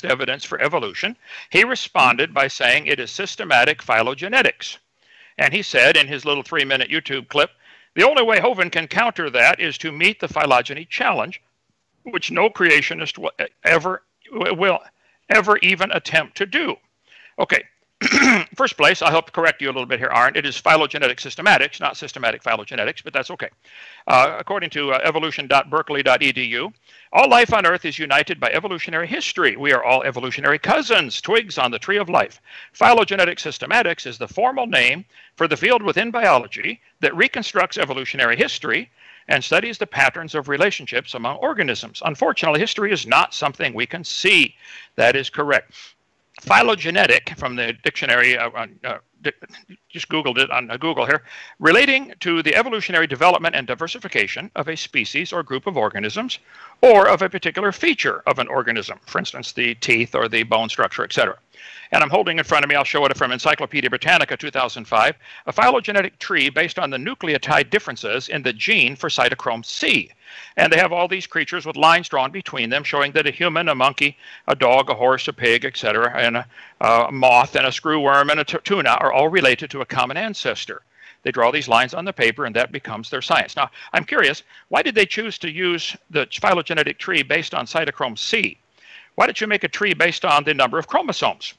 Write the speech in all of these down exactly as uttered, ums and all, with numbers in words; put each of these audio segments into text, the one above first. best evidence for evolution, he responded by saying it is systematic phylogenetics. And he said in his little three-minute YouTube clip, the only way Hovind can counter that is to meet the phylogeny challenge, which no creationist will ever, will ever even attempt to do. Okay, first place, I'll help correct you a little bit here, Arne. It is phylogenetic systematics, not systematic phylogenetics, but that's okay. Uh, according to uh, evolution dot berkeley dot E D U, all life on Earth is united by evolutionary history. We are all evolutionary cousins, twigs on the tree of life. Phylogenetic systematics is the formal name for the field within biology that reconstructs evolutionary history and studies the patterns of relationships among organisms. Unfortunately, history is not something we can see. That is correct. Phylogenetic, from the dictionary, uh, uh, di just Googled it on Google here, relating to the evolutionary development and diversification of a species or group of organisms, or of a particular feature of an organism, for instance, the teeth or the bone structure, et cetera. And I'm holding in front of me, I'll show it from Encyclopedia Britannica two thousand five, a phylogenetic tree based on the nucleotide differences in the gene for cytochrome C. And they have all these creatures with lines drawn between them showing that a human, a monkey, a dog, a horse, a pig, et cetera, and a, a moth and a screwworm and a tuna are all related to a common ancestor. They draw these lines on the paper and that becomes their science. Now, I'm curious, why did they choose to use the phylogenetic tree based on cytochrome C? Why did you make a tree based on the number of chromosomes,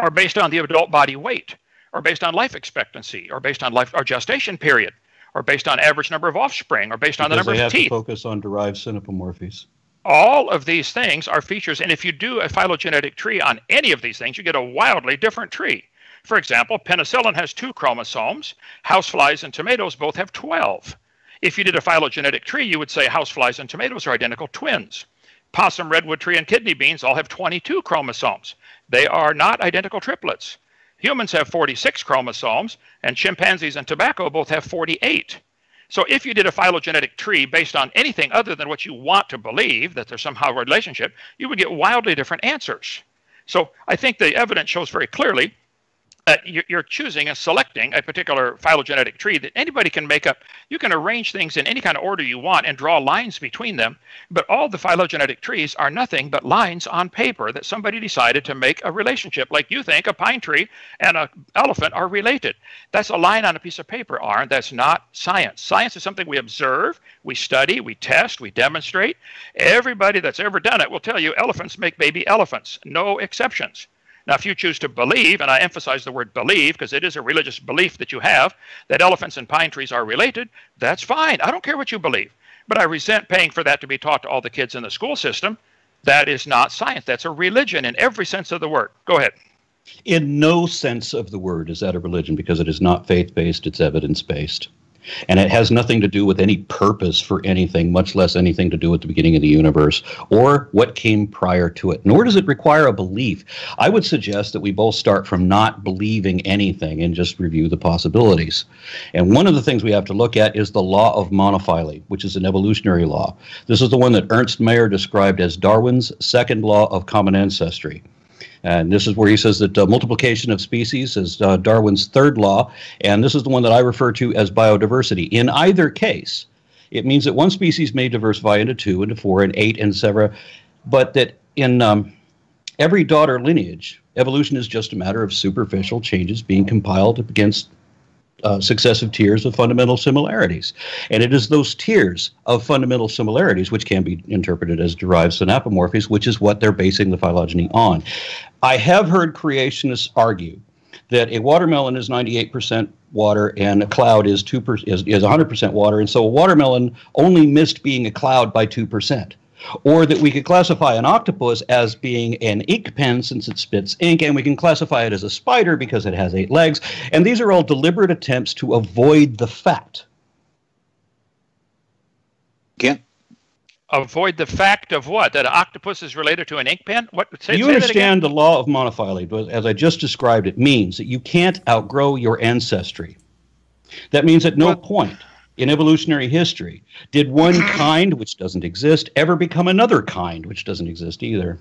or based on the adult body weight, or based on life expectancy, or based on life or gestation period, or based on average number of offspring, or based on the number of teeth? Because they have to focus on derived synapomorphies. All of these things are features, and if you do a phylogenetic tree on any of these things, you get a wildly different tree. For example, penicillin has two chromosomes. Houseflies and tomatoes both have twelve. If you did a phylogenetic tree, you would say houseflies and tomatoes are identical twins. Possum, redwood tree, and kidney beans all have twenty-two chromosomes. They are not identical triplets. Humans have forty-six chromosomes, and chimpanzees and tobacco both have forty-eight. So if you did a phylogenetic tree based on anything other than what you want to believe, that there's somehow a relationship, you would get wildly different answers. So I think the evidence shows very clearly that you're choosing and selecting a particular phylogenetic tree that anybody can make up. You can arrange things in any kind of order you want and draw lines between them, but all the phylogenetic trees are nothing but lines on paper that somebody decided to make a relationship. Like you think a pine tree and an elephant are related. That's a line on a piece of paper, Arne. That's not science. Science is something we observe, we study, we test, we demonstrate. Everybody that's ever done it will tell you elephants make baby elephants, no exceptions. Now, if you choose to believe, and I emphasize the word believe because it is a religious belief that you have, that elephants and pine trees are related, that's fine. I don't care what you believe. But I resent paying for that to be taught to all the kids in the school system. That is not science. That's a religion in every sense of the word. Go ahead. In no sense of the word is that a religion, because it is not faith-based, it's evidence-based. And it has nothing to do with any purpose for anything, much less anything to do with the beginning of the universe or what came prior to it. Nor does it require a belief. I would suggest that we both start from not believing anything and just review the possibilities. And one of the things we have to look at is the law of monophily, which is an evolutionary law. This is the one that Ernst Mayr described as Darwin's second law of common ancestry. And this is where he says that uh, multiplication of species is uh, Darwin's third law, and this is the one that I refer to as biodiversity. In either case, it means that one species may diversify into two, into four, and eight, and several, but that in um, every daughter lineage, evolution is just a matter of superficial changes being compiled against Uh, successive tiers of fundamental similarities. And it is those tiers of fundamental similarities which can be interpreted as derived synapomorphies, which is what they're basing the phylogeny on. I have heard creationists argue that a watermelon is ninety-eight percent water and a cloud is two percent is, is one hundred percent water, and so a watermelon only missed being a cloud by two percent. Or that we could classify an octopus as being an ink pen since it spits ink, and we can classify it as a spider because it has eight legs. And these are all deliberate attempts to avoid the fact. Kent? Avoid the fact of what? That an octopus is related to an ink pen? What, say, you say understand the law of monophily, as I just described, it means that you can't outgrow your ancestry. That means at no what? point in evolutionary history did one kind, which doesn't exist, ever become another kind, which doesn't exist either.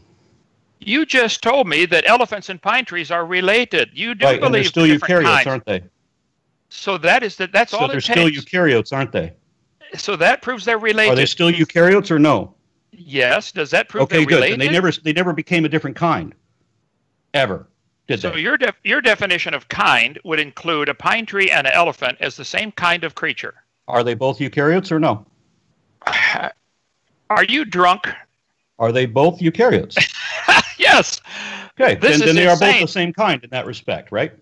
You just told me that elephants and pine trees are related. You do right, believe and they're still different eukaryotes, kinds. aren't they? So that is that. That's so all. So they're it still takes. eukaryotes, aren't they? So that proves they're related. Are they still eukaryotes or no? Yes. Does that prove okay, they're related? Okay, good. And they never they never became a different kind, ever. Did so they? your def your definition of kind would include a pine tree and an elephant as the same kind of creature. Are they both eukaryotes or no? Are you drunk? Are they both eukaryotes? Yes. Okay, this then, then they are both the same kind in that respect, right?